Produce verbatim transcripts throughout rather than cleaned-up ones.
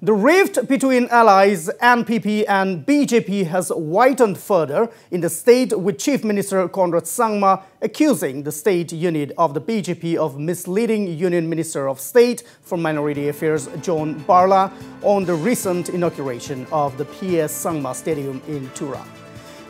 The rift between allies N P P and B J P has widened further in the state, with Chief Minister Conrad Sangma accusing the state unit of the B J P of misleading Union Minister of State for Minority Affairs John Barla on the recent inauguration of the P A Sangma Stadium in Tura.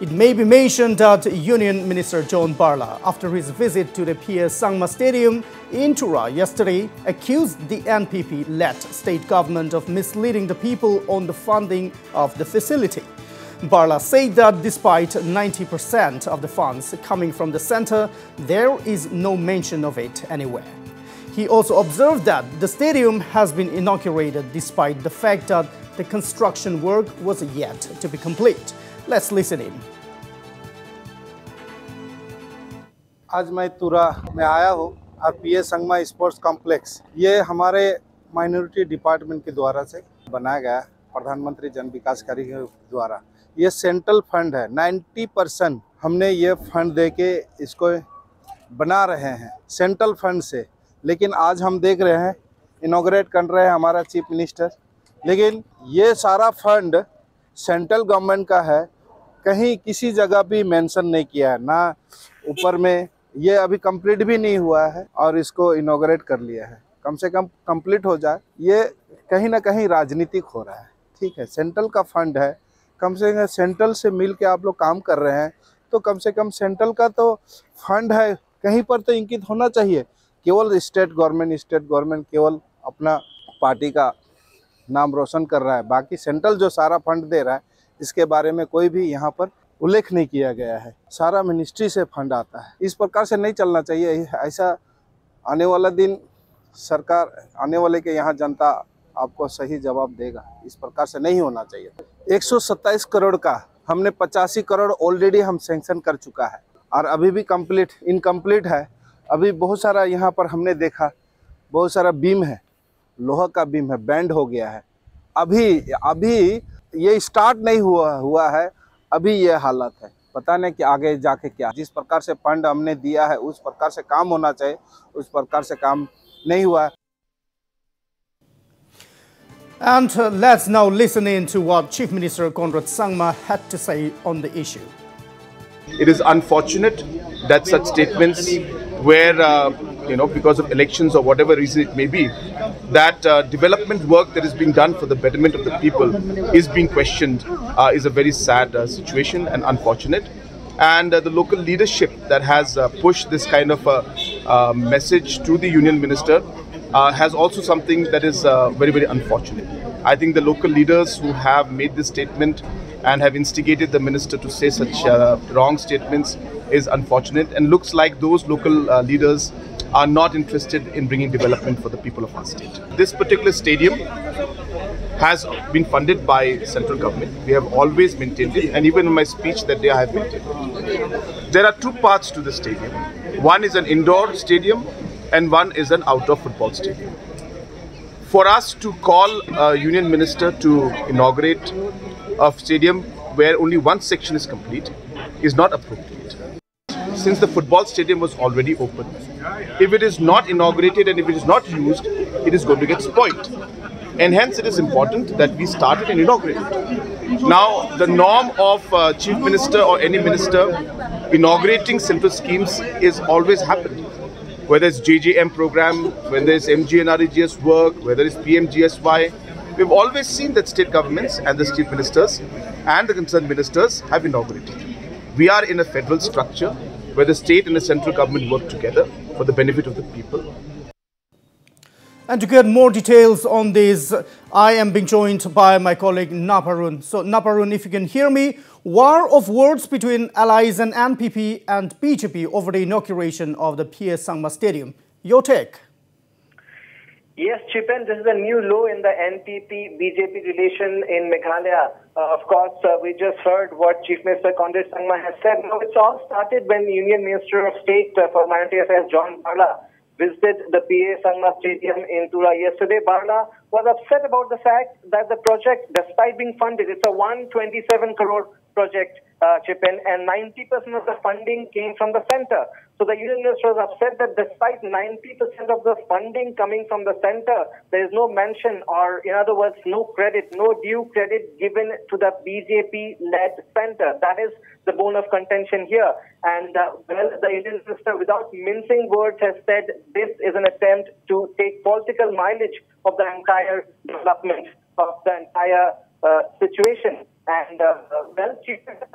It may be mentioned that Union Minister John Barla, after his visit to the P A Sangma Stadium in Tura yesterday, accused the N P P-led state government of misleading the people on the funding of the facility. Barla said that despite ninety percent of the funds coming from the centre, there is no mention of it anywhere. He also observed that the stadium has been inaugurated despite the fact that the construction work was yet to be complete. Let's listen in. आज मैं तुरा में आया हूँ और पीए Sangma sports complex ये हमारे minority department के द्वारा से बनाया गया प्रधानमंत्री जन विकास कार्यक्रम द्वारा। ये सेंट्रल फंड है, नब्बे परसेंट हमने ये फंड देके इसको बना रहे हैं सेंट्रल फंड से। लेकिन आज हम देख रहे हैं इनॉग्रेट कर रहे हैं हमारा चीफ मिनिस्टर, लेकिन ये सारा फंड सेंट्रल गवर्नमेंट का है, कहीं किसी जगह भी मेंशन नहीं किया है, ना ऊपर में ये अभी कंप्लीट भी नहीं हुआ है और इसको इनॉग्रेट कर लिया है। कम से कम कंप्लीट हो जाए, ये कहीं ना कहीं राजनीतिक हो रहा है। ठीक है, सेंट्रल का फंड है, कम से कम सेंट्रल से मिल के आप लोग काम कर रहे हैं तो कम से कम सेंट्रल का तो फंड है, कहीं पर तो इंगित होना चाहिए। केवल स्टेट गवर्नमेंट स्टेट गवर्नमेंट केवल अपना पार्टी का नाम रोशन कर रहा है, बाकी सेंट्रल जो सारा फंड दे रहा है इसके बारे में कोई भी यहाँ पर उल्लेख नहीं किया गया है। सारा मिनिस्ट्री से फंड आता है, इस प्रकार से नहीं चलना चाहिए। ऐसा आने वाला दिन सरकार आने वाले के यहाँ जनता आपको सही जवाब देगा, इस प्रकार से नहीं होना चाहिए। एक सौ सत्ताईस करोड़ का हमने पचासी करोड़ ऑलरेडी हम सेंक्शन कर चुका है और अभी भी कम्प्लीट इनकम्प्लीट है। अभी बहुत सारा यहाँ पर हमने देखा, बहुत सारा बीम है, लोहा का बीम है, बैंड हो गया है, अभी अभी ये स्टार्ट नहीं हुआ हुआ है, अभी ये हालत है। पता नहीं कि आगे जाके क्या, जिस प्रकार से फंड हमने दिया है उस प्रकार से काम होना चाहिए, उस प्रकार से काम नहीं हुआ है। And uh, let's now listen in to what Chief Minister Conrad Sangma had to say on the issue. It is unfortunate that such statements where uh, you know, because of elections or whatever reason it may be, that uh, development work that is being done for the betterment of the people is being questioned uh, is a very sad uh, situation and unfortunate. And uh, the local leadership that has uh, pushed this kind of a uh, message to the Union Minister uh, has also something that is uh, very, very unfortunate. I think the local leaders who have made this statement and have instigated the minister to say such uh, wrong statements is unfortunate, and looks like those local uh, leaders are not interested in bringing development for the people of our state. This particular stadium has been funded by central government. We have always maintained it, and even in my speech that day I have maintained it. There are two parts to the stadium. One is an indoor stadium and one is an outdoor football stadium. For us to call a Union Minister to inaugurate a stadium where only one section is complete is not appropriate, since the football stadium was already open. If it is not inaugurated and if it is not used, it is going to get spoiled. And hence it is important that we start it and inaugurate it. Now, the norm of uh, Chief Minister or any minister inaugurating central schemes is always happened. Whether it's J J M program, whether it's M G N R E G S work, whether it's P M G S Y, we've always seen that state governments and the chief ministers and the concerned ministers have inaugurated. We are in a federal structure where the state and the central government work together for the benefit of the people. And to get more details on this, I am being joined by my colleague Nabarun. So Nabarun, if you can hear me, war of words between allies and N P P and B J P over the inauguration of the P A Sangma Stadium. Your take? Yes, Chipen, this is a new low in the N P P B J P relation in Meghalaya. Uh, of course, uh, we just heard what Chief Minister Conrad Sangma has said. Now, it's all started when Union Minister of State uh, for Minority Affairs John Barla visited the P A Sangma Stadium in Tura yesterday. Barla was upset about the fact that the project, despite being funded, it's a one hundred twenty-seven crore project, uh, Chipen, and ninety percent of the funding came from the center. So the union minister was upset that despite ninety percent of the funding coming from the center, there is no mention, or in other words, no credit, no due credit given to the B J P-led center. That is the bone of contention here. And uh, well, the union minister, without mincing words, has said this is an attempt to take political mileage of the entire development, of the entire uh, situation. And, uh, well, Chief Minister,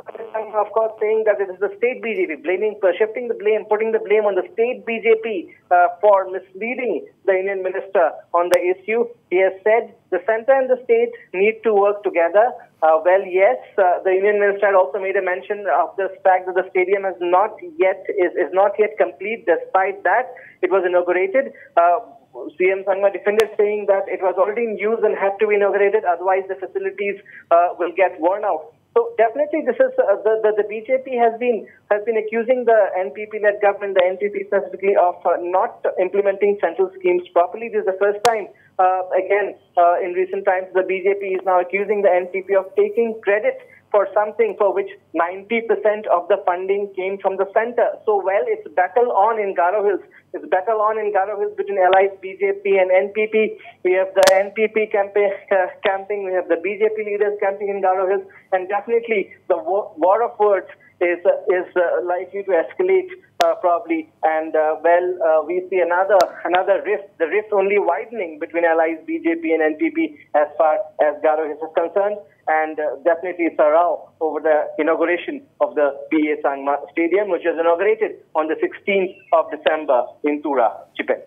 of course, saying that it is the state B J P, blaming, uh, shifting the blame, putting the blame on the state B J P uh, for misleading the Union Minister on the issue. He has said the centre and the state need to work together. Uh, well, yes, uh, the Union Minister had also made a mention of this fact that the stadium has not yet, is, is not yet complete. Despite that, it was inaugurated. Uh, C M Sangma defended, saying that it was already in use and had to be inaugurated, otherwise the facilities uh, will get worn out. So definitely, this is uh, the, the the B J P has been has been accusing the N P P-led government, the N P P specifically, of uh, not implementing central schemes properly. This is the first time, uh, again, uh, in recent times, the B J P is now accusing the N P P of taking credit for something for which ninety percent of the funding came from the center. So, well, it's battle on in Garo Hills. It's battle on in Garo Hills between allies B J P and N P P. We have the N P P campaign, uh, camping. We have the B J P leaders camping in Garo Hills. And definitely the war, war of words is uh, is uh, likely to escalate uh, probably. And, uh, well, uh, we see another, another rift, the rift only widening between allies B J P and N P P as far as Garo Hills is concerned. And uh, definitely it's a row over the inauguration of the P A Sangma Stadium, which was inaugurated on the sixteenth of December in Tura, Japan.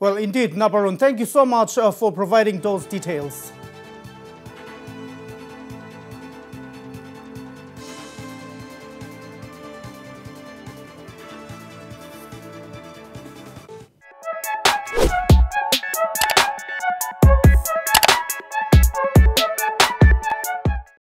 Well, indeed, Nabarun, thank you so much uh, for providing those details.